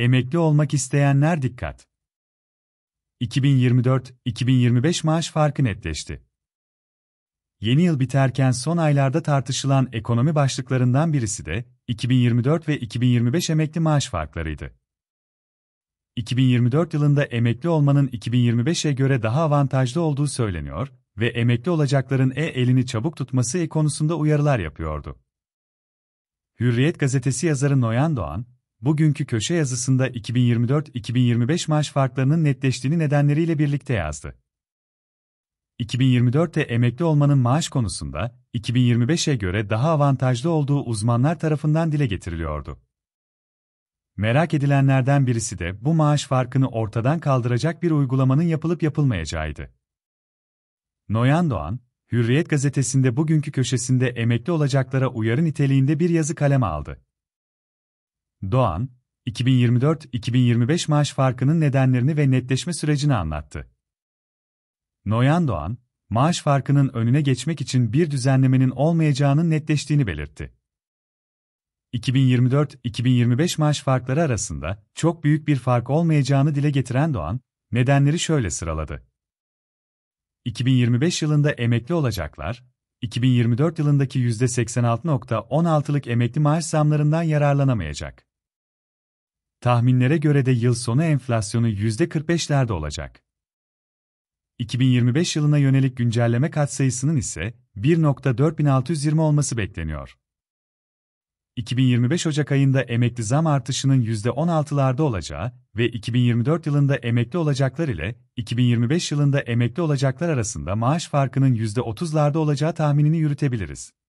Emekli olmak isteyenler dikkat. 2024-2025 maaş farkı netleşti. Yeni yıl biterken son aylarda tartışılan ekonomi başlıklarından birisi de 2024 ve 2025 emekli maaş farklarıydı. 2024 yılında emekli olmanın 2025'e göre daha avantajlı olduğu söyleniyor ve emekli olacakların elini çabuk tutması konusunda uyarılar yapıyordu. Hürriyet gazetesi yazarı Noyan Doğan, bugünkü köşe yazısında 2024-2025 maaş farklarının netleştiğini nedenleriyle birlikte yazdı. 2024'te emekli olmanın maaş konusunda 2025'e göre daha avantajlı olduğu uzmanlar tarafından dile getiriliyordu. Merak edilenlerden birisi de bu maaş farkını ortadan kaldıracak bir uygulamanın yapılıp yapılmayacağıydı. Noyan Doğan, Hürriyet gazetesinde bugünkü köşesinde emekli olacaklara uyarı niteliğinde bir yazı kaleme aldı. Doğan, 2024-2025 maaş farkının nedenlerini ve netleşme sürecini anlattı. Noyan Doğan, maaş farkının önüne geçmek için bir düzenlemenin olmayacağının netleştiğini belirtti. 2024-2025 maaş farkları arasında çok büyük bir fark olmayacağını dile getiren Doğan, nedenleri şöyle sıraladı. 2025 yılında emekli olacaklar, 2024 yılındaki %86.16'lık emekli maaş zamlarından yararlanamayacak. Tahminlere göre de yıl sonu enflasyonu %45'lerde olacak. 2025 yılına yönelik güncelleme katsayısının ise 1.4620 olması bekleniyor. 2025 Ocak ayında emekli zam artışının %16'larda olacağı ve 2024 yılında emekli olacaklar ile 2025 yılında emekli olacaklar arasında maaş farkının %30'larda olacağı tahminini yürütebiliriz.